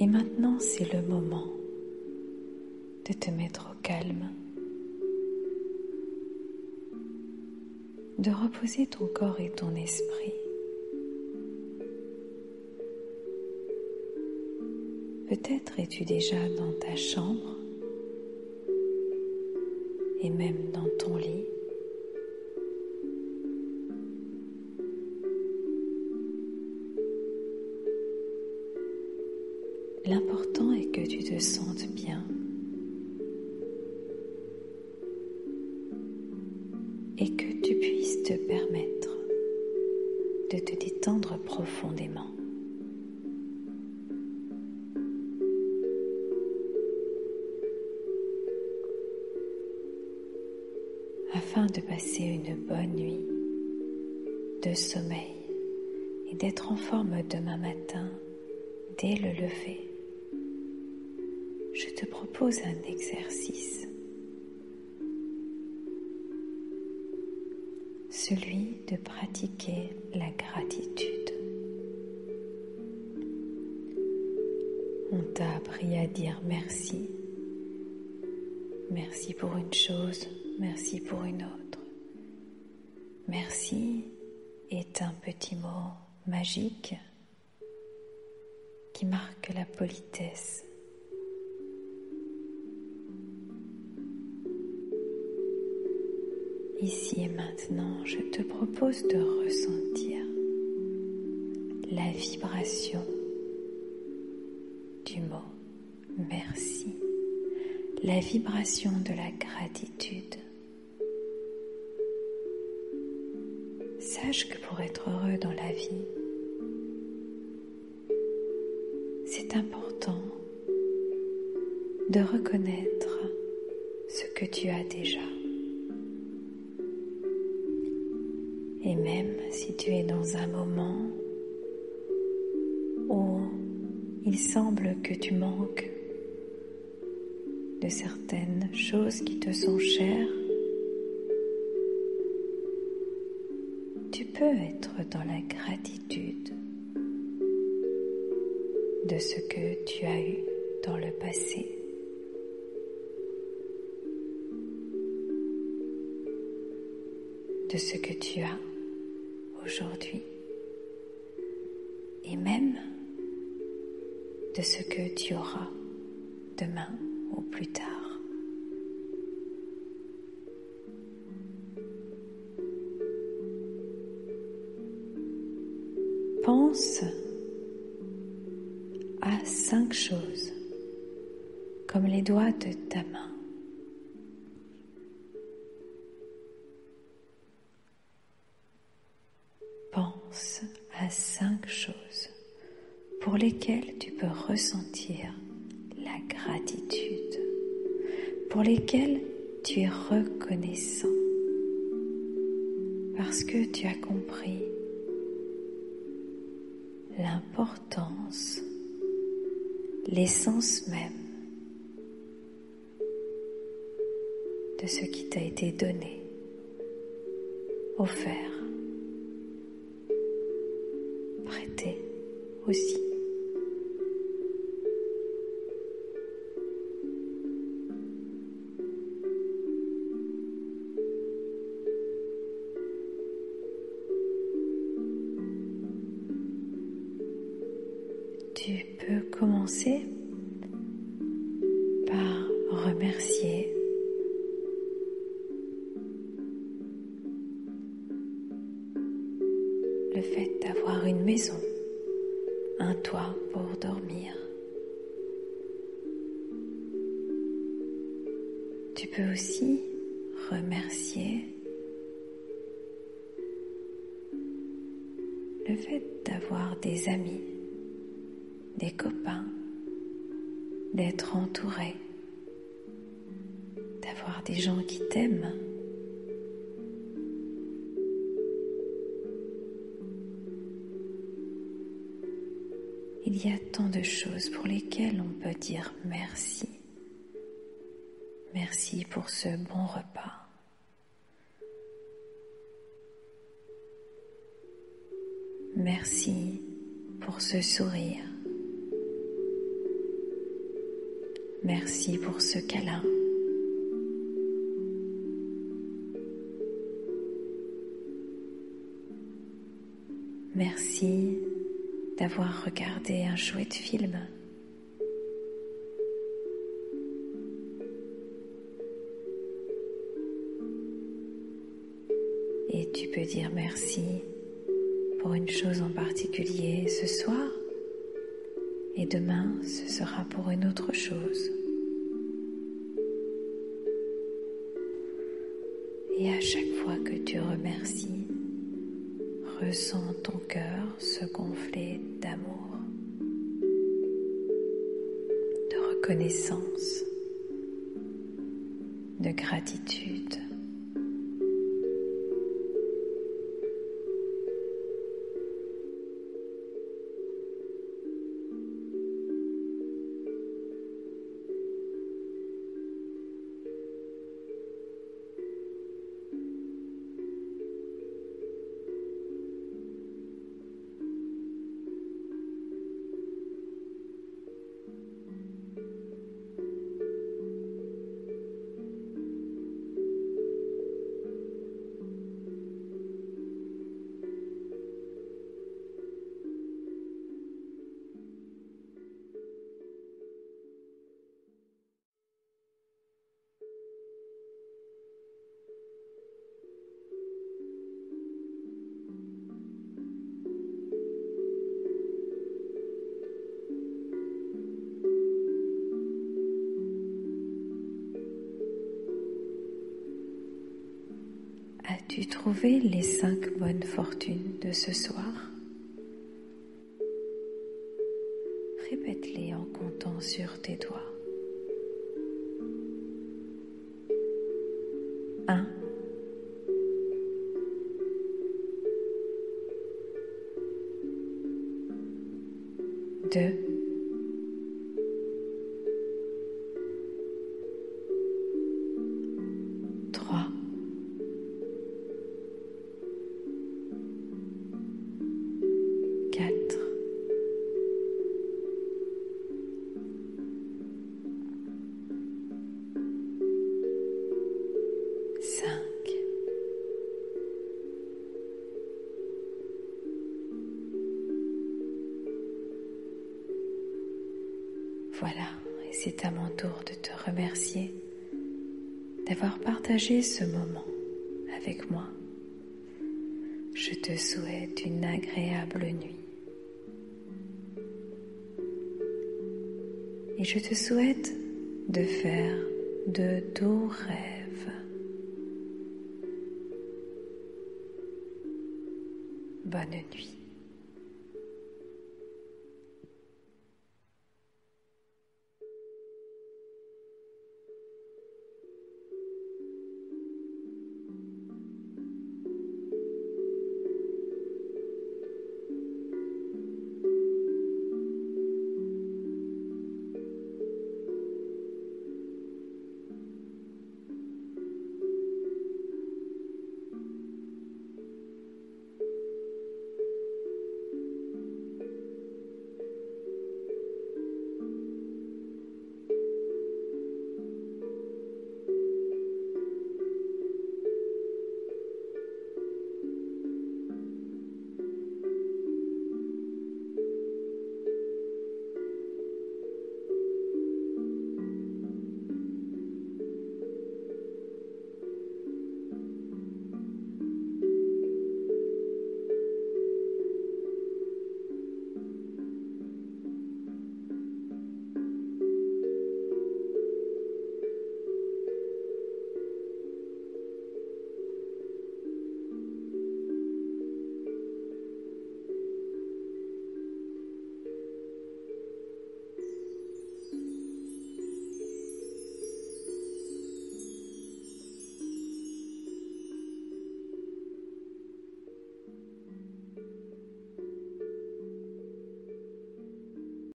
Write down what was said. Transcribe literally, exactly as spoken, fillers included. Et maintenant, c'est le moment de te mettre au calme, de reposer ton corps et ton esprit. Peut-être es-tu déjà dans ta chambre et même dans ton lit. L'important est que tu te sentes bien et que tu puisses te permettre de te détendre profondément. Afin de passer une bonne nuit de sommeil et d'être en forme demain matin dès le lever, je te propose un exercice, celui de pratiquer la gratitude. On t'a appris à dire merci, merci pour une chose, merci pour une autre. Merci est un petit mot magique qui marque la politesse. Ici et maintenant, je te propose de ressentir la vibration du mot merci, la vibration de la gratitude. Sache que pour être heureux dans la vie, c'est important de reconnaître ce que tu as déjà. Et même si tu es dans un moment où il semble que tu manques de certaines choses qui te sont chères, tu peux être dans la gratitude de ce que tu as eu dans le passé. De ce que tu as aujourd'hui et même de ce que tu auras demain ou plus tard. Pense à cinq choses comme les doigts de ta main. Pense à cinq choses pour lesquelles tu peux ressentir la gratitude, pour lesquelles tu es reconnaissant, parce que tu as compris l'importance, l'essence même de ce qui t'a été donné, offert, prêté aussi. Tu peux commencer par remercier le fait d'avoir une maison, un toit pour dormir. Tu peux aussi remercier le fait d'avoir des amis, des copains, d'être entouré, d'avoir des gens qui t'aiment. Il y a tant de choses pour lesquelles on peut dire merci. Merci pour ce bon repas. Merci pour ce sourire. Merci pour ce câlin. Merci d'avoir regardé un chouette film. Et tu peux dire merci pour une chose en particulier ce soir, et demain ce sera pour une autre chose. Et à chaque fois que tu remercies, ressens ton cœur se gonfler d'amour, de reconnaissance, de gratitude. As-tu trouvé les cinq bonnes fortunes de ce soir? Répète-les en comptant sur tes doigts. un deux Voilà, et c'est à mon tour de te remercier d'avoir partagé ce moment avec moi. Je te souhaite une agréable nuit. Et je te souhaite de faire de doux rêves. Bonne nuit.